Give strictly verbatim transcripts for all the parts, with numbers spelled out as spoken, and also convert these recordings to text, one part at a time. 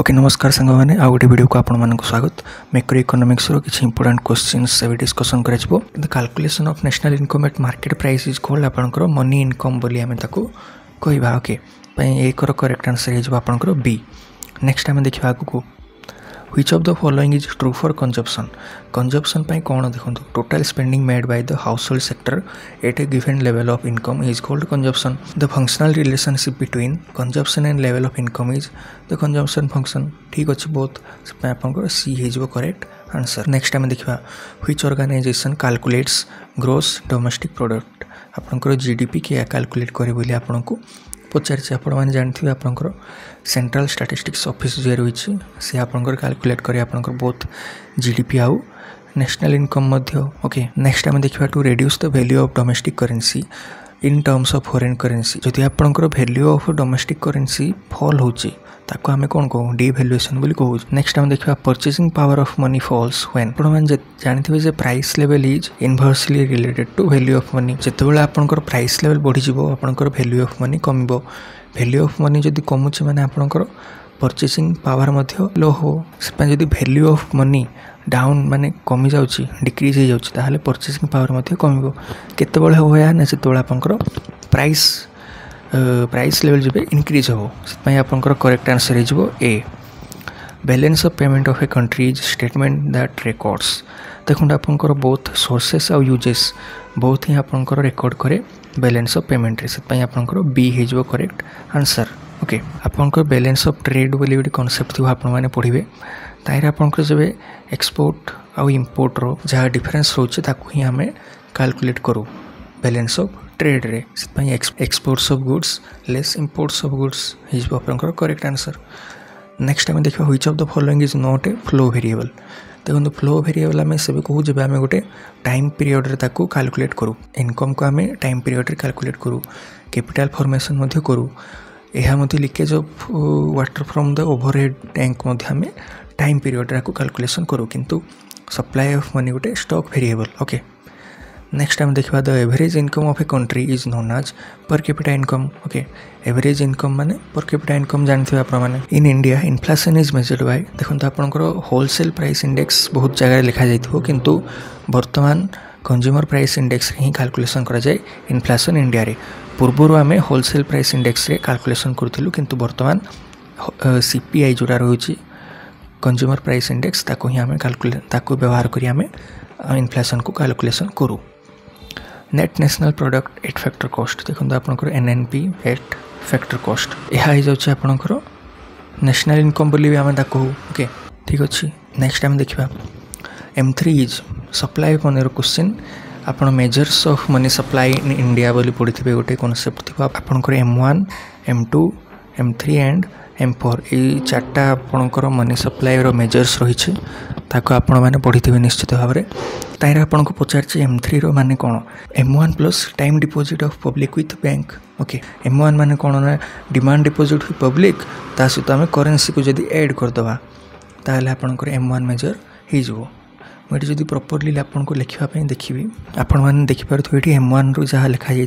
Okay नमस्कार सांग मैंने आ गोटे वीडियो को आपण मानक स्वागत। मैक्रो इकोनॉमिक्स रो किछि इंपोर्टेंट क्वेश्चंस से डिस्कशन करै छबो। The calculation of national income at market price is called आपनकर मनी इनकम बोली हमें ताको कहबा। ओके पई ए कर करेक्ट आंसर हे जब आपनकर बी। नेक्स्ट हमें देखिबा को which of the following is true for consumption. Consumption पई कोन देखंतु total spending made by the household sector at a given level of income is called consumption. The functional relationship between consumption and level of income is the consumption function. ठीक अछि both से आपन को सी हे जबो correct answer. Next हमें देखिबा which organisation calculates gross domestic product. आपन को जीडीपी के कैलकुलेट करे बोली आपन को पचारे आपने जानते आपंकर सेंट्रल स्टैटिस्टिक्स ऑफिस जे रही से आपंकर कैलकुलेट करें आपंकर बोथ जीडीपी आउ नेशनल इनकम मध्य। ओके नेक्स्ट आम देखा to reduce the value of domestic currency in terms of foreign currency. जदि आपंकर value of domestic currency fall होची ताको आम कौन कहूँ डिवैल्यूएशन बोली कहूँ। नेक्स्ट आम देखा purchasing power of money falls when. आपने जानते जे price level is inversely related to value of money. जितेबाला आपंकर प्राइस लेवल बढ़ीजो आपंकर वैल्यू ऑफ मनी कम। वैल्यू ऑफ मनी जदि कमुचे मैंने आपंकर परचेजिंग पावर मध्य लो हो। से जदि वैल्यू ऑफ मनी डाउन माने कमी जाउची डिक्रीज हो जाउची ताहले परचेजिंग पावर मध्य कम। केतेबेले होया ना सेतेबेले आपनकर प्राइस प्राइस लेवल जबे इनक्रीज हो। सेतपय आपनकर करेक्ट आंसर हे जबो A. Balance of payment of a country is statement that records. देखंड आपनकर बोथ सोर्सेस और यूजेस बोथ ही आपनकर रिकॉर्ड करे बैलेंस ऑफ पेमेंट रे। सेतपय आपनकर बी हे जबो करेक्ट आंसर। ओके आपनकर बैलेंस ऑफ ट्रेड बोली गोटे कॉन्सेप्ट थी आपन माने पढ़िबे। ताहिर आपनकर जब एक्सपोर्ट आउ इंपोर्ट रो जहाँ डिफरेंस रोचे ताकू ही हमें कैलकुलेट करूँ बैलेंस ऑफ ट्रेड रे। से exports of goods less imports of goods हिज आपनकर करेक्ट आंसर। नेक्स्ट आम देखा which of the following is not a flow variable. देखो फ्लो वेरिएबल आम से कहूँ जब आम गोटे टाइम पीरियड रे ताकू कैलकुलेट करूँ। इनकम को आम टाइम पीरियड रे कैलकुलेट करूँ। कैपिटल फॉर्मेशन करूँ। यह leakage of water from the overhead tank आम टाइम पीरियड को कैलकुलेशन करूँ। किंतु सप्लाई ऑफ मनी गोटे स्टॉक वेरिएबल। ओके नेक्स्ट आम देखा the average income of a country is known as per capita income. Okay average income माने per capita income जानते हैं आपने। In India inflation is measured by. देखो आपंकर wholesale price index बहुत जगह लिखा जाइए किंतु वर्तमान कंज्यूमर प्राइस इंडेक्स ही कैलकुलेशन करा जाए इनफ्लेशन इंडिया रे। पूर्व आम होलसेल प्राइस इंडेक्स रे कैलकुलेशन करूँ किंतु वर्तमान सीपीआई जोड़ा रही कंज्यूमर प्राइस इंडेक्स ताको ही आम कैलकुलेट ताको व्यवहार करी आम इनफ्लेशन को कैलकुलेशन करूँ। Net national product at factor cost. देखो आपंकर एनएनपी एट फैक्टर कॉस्ट यह हो जाए आपंकर नेशनल इनकम बोली आम ताको। ओके ठीक अच्छे। नेक्स्ट आम देखा M three is supply of money रो क्वेश्चन। आप measures of money supply in India बोली पढ़ी थे गोटे कॉन्सेप्ट थी। आपंकर M one M two M three and M four ये चार्टा आपंकर मनी सप्लाई रो मेजर्स रही है ताको आपण माने पढ़ी थे निश्चित भाव में। ताहिर आपको पचारे एम थ्री रो माने कौन M one plus time deposit of public with bank. Okay M one माने कौन ना डिमांड डिपोजिट विथ पब्लिक ता सहित आम करेन्सी को जब एड करदे ताहले आपंकर एम वन मेजर हो। मुझे जब प्रॉपर्ली आपको लिखापी देखी आपण मैंने देखिपुर ये एम वन रु जहाँ लिखाई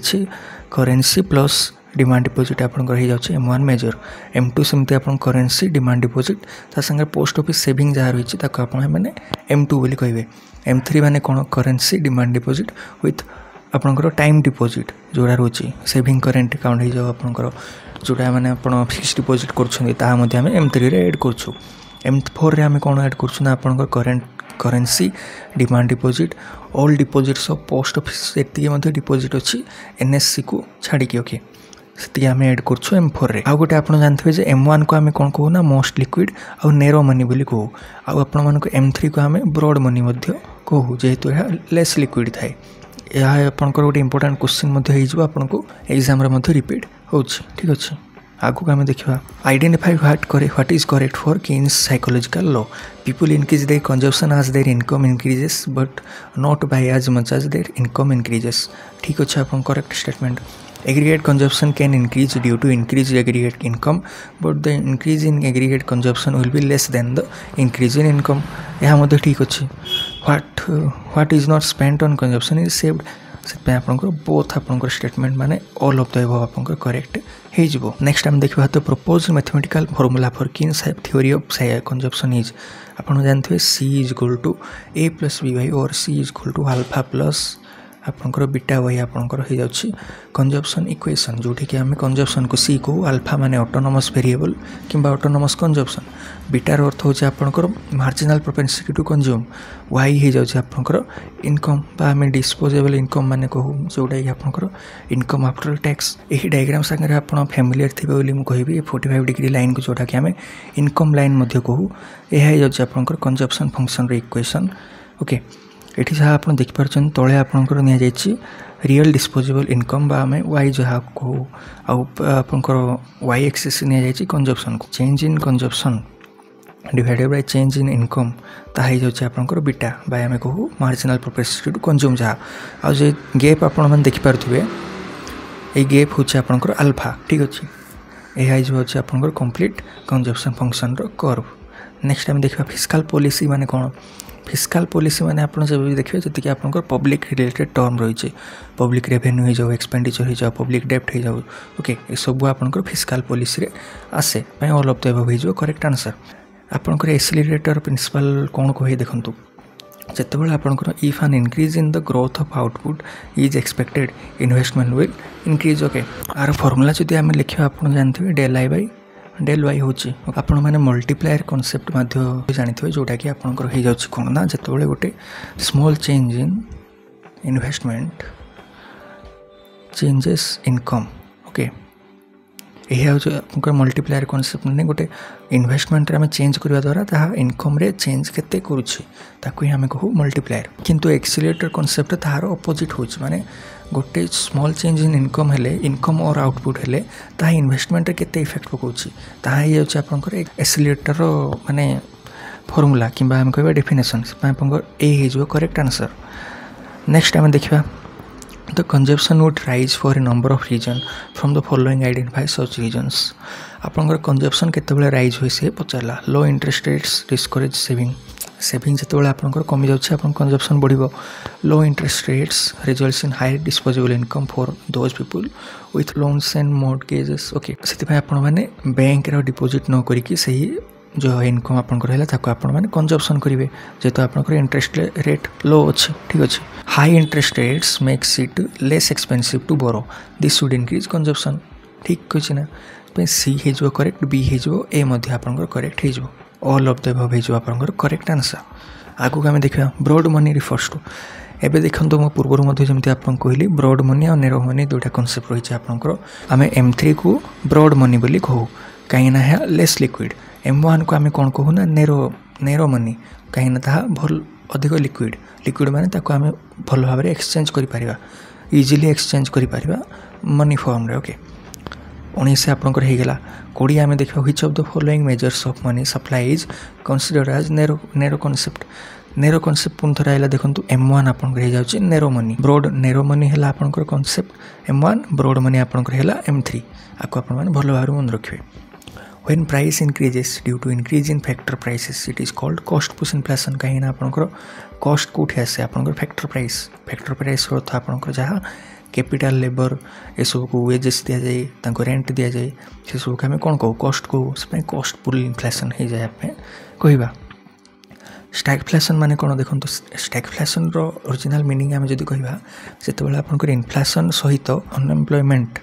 करेन्सी प्लस डिमांड डिपोजिट आपंकर हो जाए M one measure. M two सेमती आप करेन्सी डिमांड डिपोजिट ता संगे पोस्ट ऑफिस सेविंग जहाँ रही आपने एम टू बोली कहे। एम थ्री मैंने कौन करेन्सी डिमांड डिपोजिट विथ आपंकर टाइम डिपोजिट जोड़ा रोचे सेविंग करेन्ट अकाउंट हो जाओ आपंकर जोटा मैंने फिक्स डिपोजिट करें एम थ्री रे एड करूँ। एम फोर रे आम कौन एड करूँ आपंकर current currency demand deposit all deposits of post office ये डिपोजिट अच्छी एनएससी को छाड़ी। ओके से आम एड करूँ एम फोर रे। आउ गोटे आप जानते हैं एम वन को आम कौन कहू ना मोस्ट लिक्विड आउ नेरो मनी बोली कहू। आउ आप एम थ्री को आम ब्रॉड मनी कहू जेहेतु यह लेस लिक्विड थाए। यह आपंकर गोटे इंपोर्टाट क्वेश्चन आपको एग्जाम रिपीट हो। ठीक अच्छे आगू आम देखा आइडेंटिफाई व्हाट करे what is correct for Keynes psychological law. People increase their consumption as their income increases but not by as much as their income increases. ठीक अच्छे आप correct statement. Aggregate consumption can increase due to increase aggregate income but the increase in aggregate consumption will be less than the increase in income. यह ठीक अच्छे। What what is not spent on consumption is saved. से both आपंकर statement माने all of the above आपंकर correct हो। Next आम देखा तो propose mathematical formula for Keynes theory of consumption is आप जानते हैं C is equal to A plus B Y और C is equal to alpha plus आपंकर बीटा वाई आपंकर हो जाए कंजप्शन इक्वेशन जोठी कि आम कंजप्शन को सी को आल्फा माने ऑटोनोमस वेरिएबल किंबा ऑटोनोमस कंजप्शन बीटार अर्थ होचे आपंकर marginal propensity to consume Y हो जाए आपंकर इनकम आम डिस्पोजेबल इनकम माने कहूँ जोटा कि आपंकर इनकम आफ्टर टैक्स। यही डायग्राम सागर आप फैमिलियर थे बोली मुझे कहबी फोर्टी फाइव डिग्री लाइन को जोटा कि आम इनकम लाइन कहूँ यह आपंकर कंजप्शन फंक्शन इक्वेशन। ओके एठी जहाँ आप देखिपार तले आपंकर नि रियल डिस्पोजेबल इनकम बा आम वाई जहाँ कहूँ आपंकर वाई एक्सिस नि कंजप्शन को change in consumption divided by change in income ताकि आपंकर बीटा बाय आम कहूँ मार्जिनाल प्रोपेंसिटी टू कंज्यूम जहाँ आज गैप आपने देखिपे ये गैप हूँ आपंकर अल्फा ठीक अच्छे यह आपंकर complete consumption function curve. Next आम देखा फिस्कल पॉलिसी माने कौन फिस्कल पॉलिसी माने आप देखिए जी आप पब्लिक रिलेटेड टर्म रही पब्लिक रेवेन्यू हो जाओ एक्सपेंडिचर हो जाओ पब्लिक डेप्ट हो जाओ ओके ये सब आपंकर फिस्कल पॉलिसी आसे ऑल ऑफ द अबव हो करेक्ट आंसर। आपंकर एक्सेलरेटर प्रिंसिपल कौन कहे देखूँ जितेबाला तो आपंकर if an increase in the growth of output is expected investment will increase. Okay आर फॉर्मूला जब आम लिखा आप जानते हैं del I by del Y हूँ आपण मैंने मल्टीप्लायर कनसेप्ट जानते हैं जोटा कि आपंकर हो जाए कौन ना जिते गोटे small change in investment changes income okay यह हूँ आप मल्टीप्लायर कनसेप्ट मैंने गोटे इन्वेस्टमेंट आम चेंज करवा द्वारा ताहा इनकम रे चेंज केते करुछी आम कहूँ मल्टीप्लायर किंतु एक्सीलरेटर कनसेप्ट तार अपोजिट हो माने गोटे स्मॉल चेंज इन इनकम हेले इनकम और आउटपुट हेले ता इन्वेस्टमेंट केते इफेक्ट पकाउछी ताहा आपंकर एक्सीलरेटर माने फॉर्मूला किंबा हम कहबा डेफिनेशन आपंकर ए हो करेक्ट आंसर। नेक्स्ट आम देखिबा The consumption would rise for a number of reasons from the following identify such reasons आपंकर कंजप्शन केतबेले राइज होई से पचारला low interest rates discourage saving saving जितेबाला आपंकर कमी जाउछे आपन कंजप्शन बढ़िबो low interest rates results in higher disposable income for those people with loans and mortgages okay सेतिपय आपन माने बैंक रो डिपॉजिट न करिकि सही जो इनकम आपंकर है आपने कंजप्शन करेंगे जेहतु आपंकर इंटरेस्ट रेट लो अच्छे ठीक अच्छे high interest rates makes it less expensive to borrow this should increase consumption ठीक कही ना सी हो करेक्ट बी हो आपंकर करेक्ट हो ऑल ऑफ द अबव हो आपंकर करेक्ट आंसर। आगू आम देखा ब्रॉड मनी रिफर्स टू एबे देखो मो पूर्व जमी आपको कहली ब्रॉड मनी और नेरो मनी दुटा कनसेप्ट रही है आपंकर आम एम थ्री को ब्रॉड मनी बोली कहू कहीं लेस लिक्विड एम वन को आम कौन कहू ना नेरो नेरो मनी कहीं भल अधिक लिक्विड लिक्विड माने आम भल भाव एक्सचेंज कर इजिली एक्सचेंज कर मनी फॉर्म रे ओके उन्नीस आपंकर होगा कोड़ी आम देखा which of the following measures of money supply is considered as narrow narrow concept narrow concept पुन थर आइला देखंतु एम वन आपनकर हे जाउची narrow money broad narrow money हला आपनकर concept M one broad money आपनकर हला एम थ्री आको आपन माने भलो भारो मन रखिवे। When price increases due to increase in factor prices it is called cost push inflation कहीं ना आपनकर कॉस्ट कोठे आसे आपनकर फैक्टर प्राइस फैक्टर प्राइस अर्थ आपनकर जहाँ कैपिटल लेबर ये सब को वेजेस दि जाए तांको रेंट दि जाए से सब को आम कौन कहू कस्ट कहू से कस्ट पुल इन्फ्लेसन हो जाए आम कहवा स्टैगफ्लेशन माने कौन देखो स्टैगफ्लेशन रो ओरिजिनल मीनिंग आम जब कहवा जितेबाला आपंकर इन्फ्लेशन सहित अनएम्प्लॉयमेंट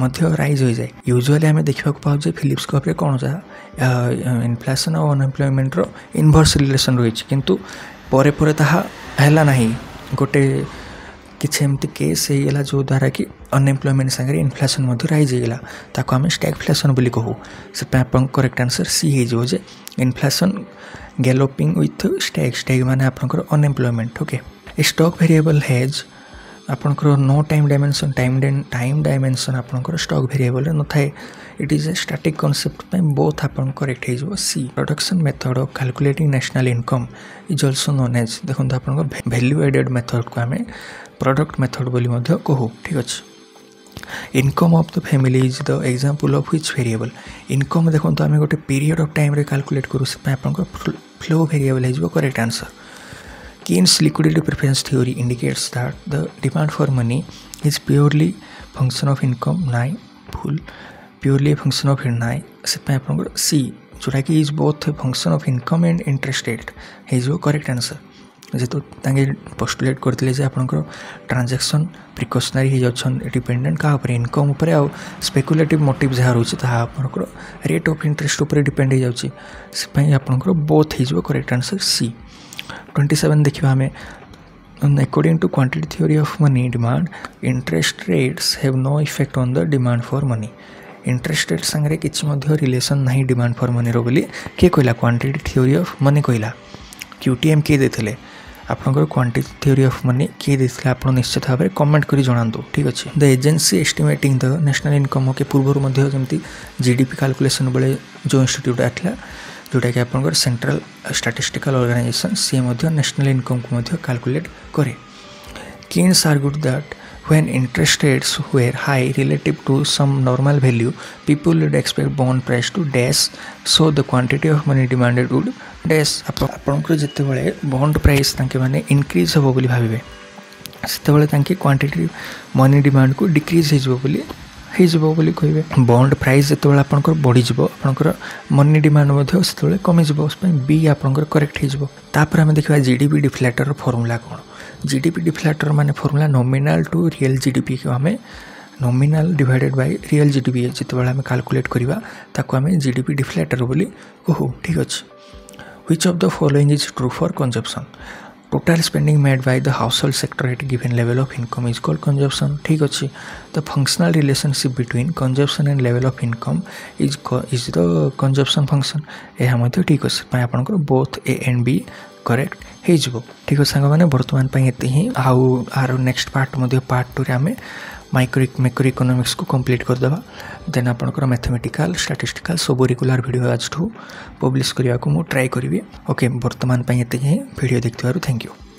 मध्य राइज हो जाए यूजुअली आम देखा पाजे फिलिप्स कर्व कौन जहाँ इन्फ्लेशन और अनएम्प्लॉयमेंट रो इनवर्स रिलेशन रही किंतु परे परे ताहा हैला नाही गोटे किसी एमती केस होगा जो द्वारा कि अनएम्प्लॉयमेंट सागर इन्फ्लेशन राइज होगा ताको आम स्टैगफ्लेशन बोली कहू से करेक्ट आंसर सी हो जे inflation galloping with stag stag माने आपनकर unemployment okay stock variable hedge आपनकर no time dimension time time dimension आपनकर स्टॉक वेरिएबल न थाए it is a static concept both आपन करेक्ट हो सी। Production method of calculating national income is also known as देखो आपनकर वैल्यू एडेड मेथड को आम प्रोडक्ट मेथड बोली मध्य कहू ठीक अच्छे income of the family is the example of which variable income देखो तो आम गोटे पीरियड ऑफ टाइम रे कैलकुलेट करूँ से आपंकर फ्लो वेरिएबल हो correct answer. Keynes' liquidity preference theory indicates that the demand for money is purely function of income नाई फुल purely function of नाई सिर्फ मैं आप लोगों को C जो है कि is both function of income and interest rate है जो correct answer जेतो तांगे postulate करते ले जाए आप लोगों को transaction precautionary है जो छन dependent कहाँ पर income ऊपर या speculative motive जहाँ रोचे तो हाँ आप लोगों को rate of interest ऊपर depend है जाऊँची सिर्फ मैं आप लोगों को both है जो correct answer C twenty-seven देखिए हमें according to quantity theory of money demand interest rates have no effect on the demand for money interest rates संग्रह किसी मध्य relation नहीं demand for money रोगली क्या कोई ला quantity theory of money कोई ला Q T M के देते ले आप लोगों को quantity theory of money के देते ले आप लोग निश्चित है अपने comment करी जोड़ान दो ठीक अच्छे the agency estimating the national income के पूर्व मध्य जमती G D P calculation बड़े जो institute आते हैं जोड़ा कि आप लोगों को सेंट्रल स्टैटिस्टिकल ऑर्गेनाइजेशन सी मध्य नेशनल इनकम को मध्य कैलकुलेट करे Keynes argued that when interest rates were high relative to some normal value people would expect bond price to dash so the quantity of money demanded would dash आपनकर जेतेबेले bond price तांके माने increase होबो बोली भाबिबे सेतेबेले तांके quantity money demand को डिक्रीज हिजबो बोली हे जबो बोली कहबे बॉन्ड प्राइस जतबेला आपनकर बढी जबो आपनकर मनी डिमांड मध्ये सेतबेला कमी जबो उसपय बी आपनकर करेक्ट हे जबो तापर हम देखबा जीडीपी डिफ्लेटर फार्मूला कोन जीडीपी डिफ्लेटर माने formula nominal to real GDP के हमें nominal divided by real GDP जतबेला हम कैलकुलेट करबा ताको हम जीडीपी डिफ्लेटर बोली ओहो ठीक अछि which of the following is true for consumption Total spending made by the household sector at a given level of income is called consumption. ठीक अच्छी. The functional relationship between consumption and level of income is is the consumption function. ये हम तो ठीक अच्छी. पाय अपन को both A and B correct है जो. ठीक अच्छी संग में वर्तमान पाय इतने ही. आउ आरो next part में दो part टू रे हमें माइक्रो इकोनॉमिक्स को कंप्लीट कर दबा. देन अपन को मैथमेटिकल, स्टैटिस्टिकल सब रेगुलर वीडियो आज ठू पब्लिश करिया को मो ट्राई करबी. ओके वर्तमान पाय इतने ही वीडियो देखते हो थैंक यू.